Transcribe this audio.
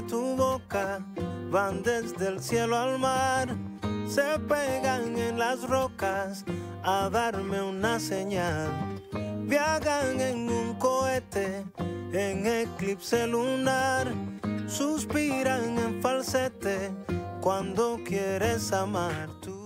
de tu boca van desde el cielo al mar, se pegan en las rocas a darme una señal. Viajan en un cohete en eclipse lunar, suspiran en falsete cuando quieres amar tú.